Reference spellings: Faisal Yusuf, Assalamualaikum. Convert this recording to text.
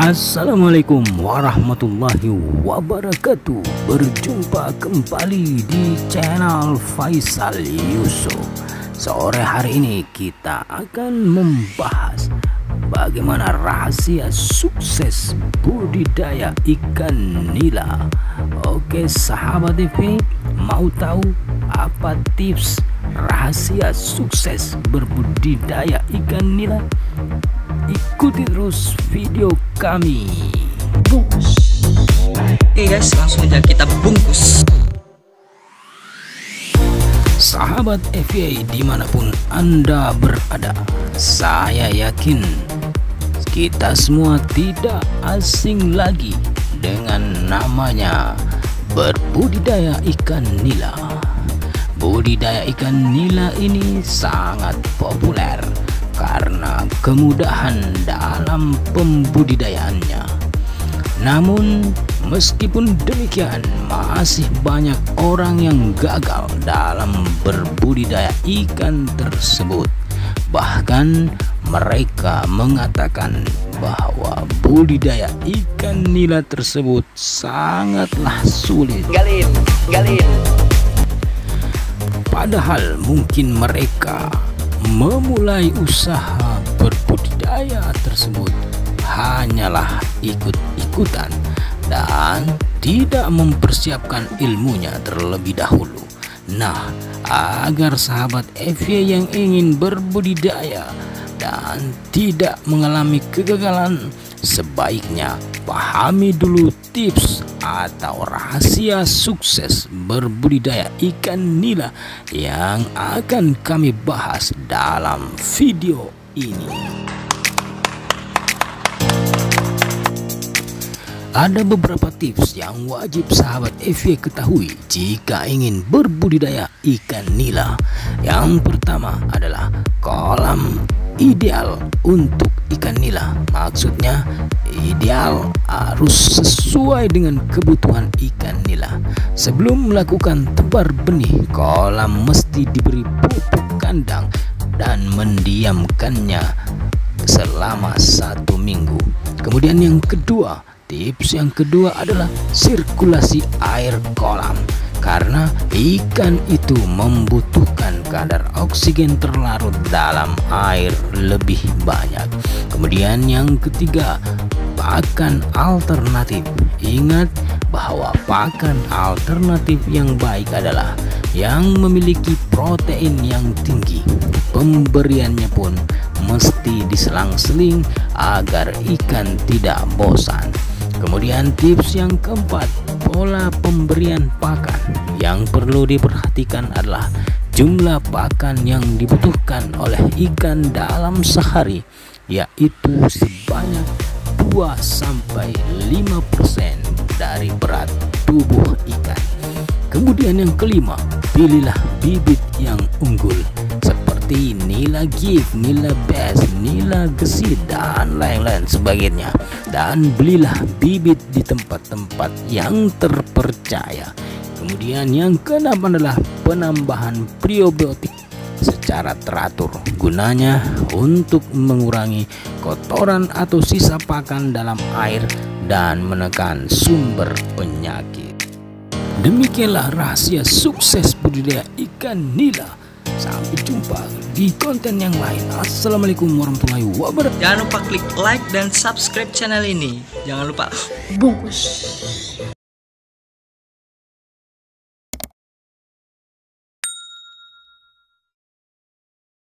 Assalamualaikum warahmatullahi wabarakatuh. Berjumpa kembali di channel Faisal Yusuf. Sore hari ini kita akan membahas bagaimana rahasia sukses budidaya ikan nila. Oke sahabat TV, mau tahu apa tips rahasia sukses berbudidaya ikan nila? Ikuti terus video kami. Oke guys, langsung aja kita bungkus. Sahabat FA dimanapun Anda berada, saya yakin kita semua tidak asing lagi dengan namanya berbudidaya ikan nila. Budidaya ikan nila ini sangat populer karena kemudahan dalam pembudidayaannya. Namun meskipun demikian, masih banyak orang yang gagal dalam berbudidaya ikan tersebut. Bahkan mereka mengatakan bahwa budidaya ikan nila tersebut sangatlah sulit. Padahal mungkin mereka memulai usaha berbudidaya tersebut hanyalah ikut-ikutan dan tidak mempersiapkan ilmunya terlebih dahulu. Nah, agar sahabat FY yang ingin berbudidaya dan tidak mengalami kegagalan, sebaiknya pahami dulu tips atau rahasia sukses berbudidaya ikan nila yang akan kami bahas dalam video ini. Ada beberapa tips yang wajib sahabat FY ketahui jika ingin berbudidaya ikan nila. Yang pertama adalah kolam ideal untuk ikan nila. Maksudnya ideal harus sesuai dengan kebutuhan ikan nila. Sebelum melakukan tebar benih, kolam mesti diberi pupuk kandang dan mendiamkannya selama 1 minggu. Kemudian yang kedua, tips yang kedua adalah sirkulasi air kolam, karena ikan itu membutuhkan kadar oksigen terlarut dalam air lebih banyak. Kemudian yang ketiga, pakan alternatif. Ingat bahwa pakan alternatif yang baik adalah yang memiliki protein yang tinggi. Pemberiannya pun mesti diselang-seling agar ikan tidak bosan. Kemudian tips yang keempat, pola pemberian pakan. Yang perlu diperhatikan adalah jumlah pakan yang dibutuhkan oleh ikan dalam sehari, yaitu sebanyak 2-5% dari berat tubuh ikan. Kemudian yang kelima, pilihlah bibit yang unggul seperti nila gift, nila best, nila gesit, dan lain-lain sebagainya. Dan belilah bibit di tempat-tempat yang terpercaya. Kemudian yang keenam adalah penambahan probiotik secara teratur, gunanya untuk mengurangi kotoran atau sisa pakan dalam air dan menekan sumber penyakit. Demikianlah rahasia sukses budidaya ikan nila. Sampai jumpa di konten yang lain. Assalamualaikum warahmatullahi wabarakatuh. Jangan lupa klik like dan subscribe channel ini. Jangan lupa bungkus.